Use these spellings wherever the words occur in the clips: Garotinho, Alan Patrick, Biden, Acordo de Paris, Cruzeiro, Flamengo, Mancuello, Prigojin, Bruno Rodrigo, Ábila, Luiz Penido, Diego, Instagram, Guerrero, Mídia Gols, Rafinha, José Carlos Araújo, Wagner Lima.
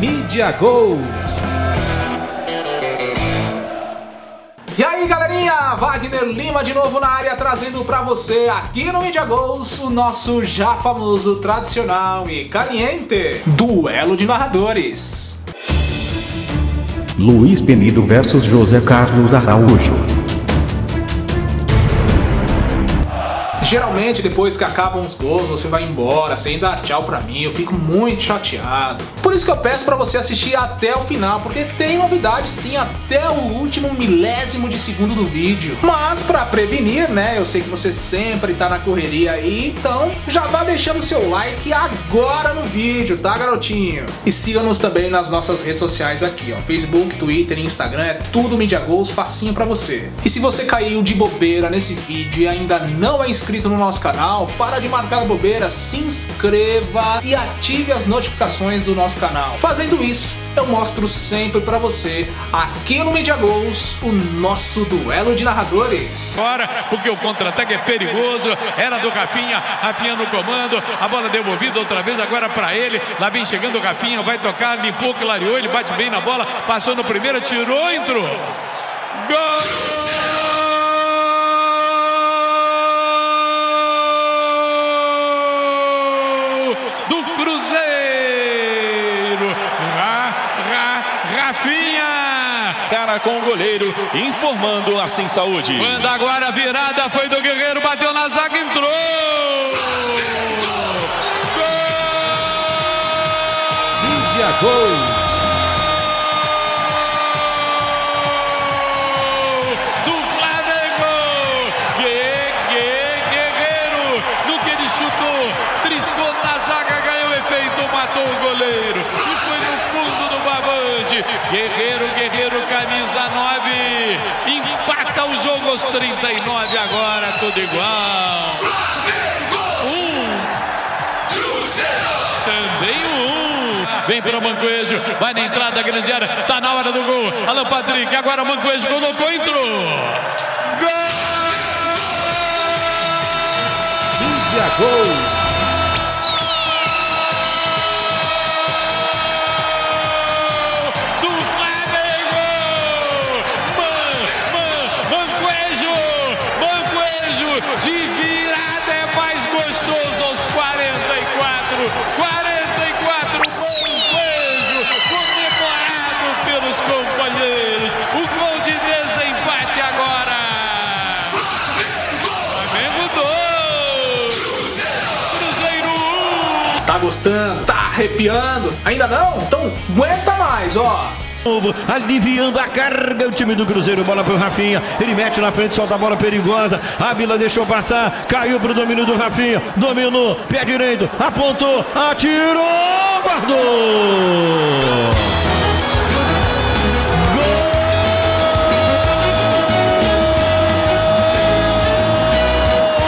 Mídia Gols. E aí, galerinha, Wagner Lima de novo na área, trazendo pra você aqui no Mídia Gols o nosso já famoso, tradicional e caliente duelo de narradores. Luiz Penido versus José Carlos Araújo. Geralmente, depois que acabam os gols, você vai embora sem dar tchau pra mim, eu fico muito chateado. Por isso que eu peço pra você assistir até o final, porque tem novidade sim até o último milésimo de segundo do vídeo. Mas pra prevenir, né, eu sei que você sempre tá na correria aí, então já vá deixando seu like agora no vídeo, tá, garotinho? E siga-nos também nas nossas redes sociais aqui, ó, Facebook, Twitter e Instagram, é tudo Mídia Gols, facinho pra você. E se você caiu de bobeira nesse vídeo e ainda não é inscrito no nosso canal, para de marcar a bobeira, se inscreva e ative as notificações do nosso canal. Fazendo isso, eu mostro sempre para você, aqui no Mídia Gols, o nosso duelo de narradores. Agora, porque o contra-ataque é perigoso, era do Rafinha, Rafinha no comando, a bola devolvida outra vez, agora para ele, lá vem chegando o Rafinha, vai tocar, limpou, clareou, ele bate bem na bola, passou no primeiro, tirou, entrou. Gol! Do Cruzeiro, Rafinha, cara com o goleiro, informando assim, saúde. Manda agora a virada, foi do Guerrero, bateu na zaga, entrou. Mídia Gols. Triscou na zaga, ganhou efeito, matou o goleiro. E foi no fundo do barbante. Guerreiro, camisa 9. Empata o jogo aos 39, agora tudo igual. Vem para o Mancuello, vai na entrada, grande área. Tá na hora do gol. Alan Patrick, agora o Mancuello colocou, entrou. Gol! Mídia Gols. De virada é mais gostoso aos 44, Mancuello, comemorado pelos companheiros, o gol de desempate agora, Flamengo 2, Cruzeiro 1. Tá gostando? Tá arrepiando? Ainda não? Então aguenta mais, ó. Aliviando a carga o time do Cruzeiro, bola pro Rafinha, ele mete na frente, solta a bola perigosa, Ábila deixou passar, caiu pro domínio do Rafinha, dominou, pé direito, apontou, atirou, guardou! Gol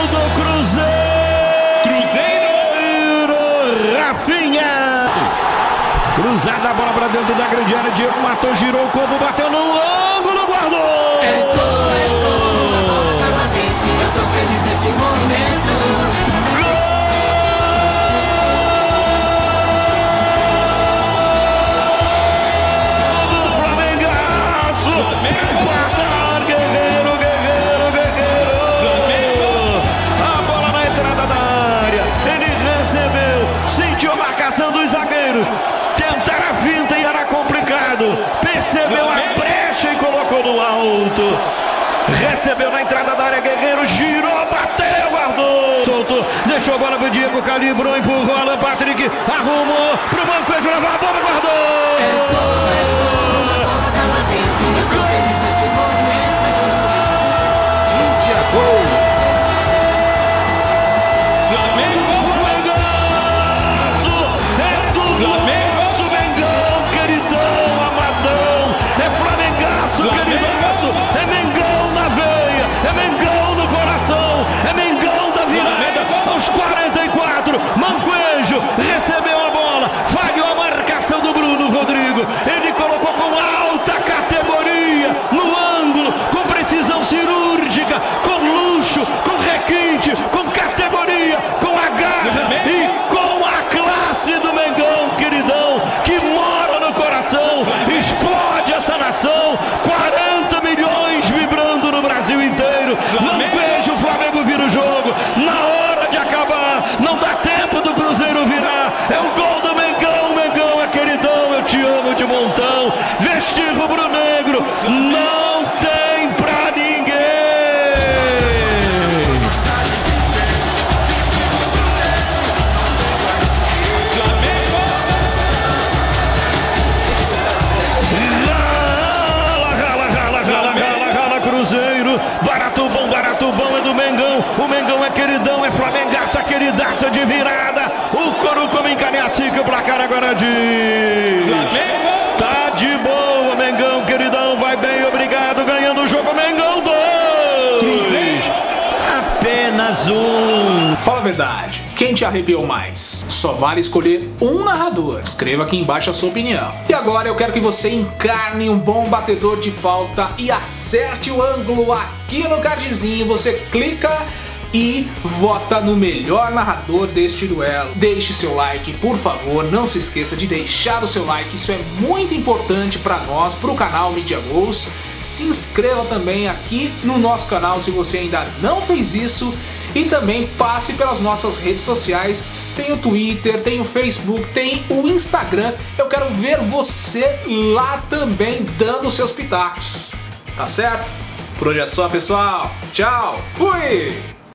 do Cruzeiro! Rafinha! Cruzada a bola para dentro da grande área, Diego matou, girou o combo, bateu no ângulo, guardou! É gol, a bola tá lá dentro, eu tô feliz nesse momento. Gol do Flamengaço! Flamengo! Guerreiro! Flamengo! A bola na entrada da área, ele recebeu, sentiu a marcação dos zagueiros. Tentaram a finta e era complicado. Percebeu a brecha e colocou no alto. Recebeu na entrada da área, Guerreiro girou, bateu, guardou. Soltou, deixou a bola pro Diego, calibrou, empurrou, Alan Patrick arrumou pro Mancuello, levou a bola, guardou. Mancuello recebeu a bola, falhou a marcação do Bruno Rodrigo, ele colocou queridão, é Flamengaça, queridaça de virada. O Coruco me encaminha 5 pra cara agora de Flamengo. Tá de boa, Mengão, queridão, vai bem, obrigado, ganhando o jogo, Mengão 2. Cruzeiro, apenas 1. Fala a verdade, quem te arrepiou mais? Só vale escolher um narrador. Escreva aqui embaixo a sua opinião. E agora eu quero que você encarne um bom batedor de falta e acerte o ângulo aqui no cardzinho. Você clica e vota no melhor narrador deste duelo. Deixe seu like, por favor, não se esqueça de deixar o seu like, isso é muito importante para nós, para o canal Mídia Gols. Se inscreva também aqui no nosso canal se você ainda não fez isso e também passe pelas nossas redes sociais. Tem o Twitter, tem o Facebook, tem o Instagram. Eu quero ver você lá também dando seus pitacos, tá certo? Por hoje é só, pessoal. Tchau, fui!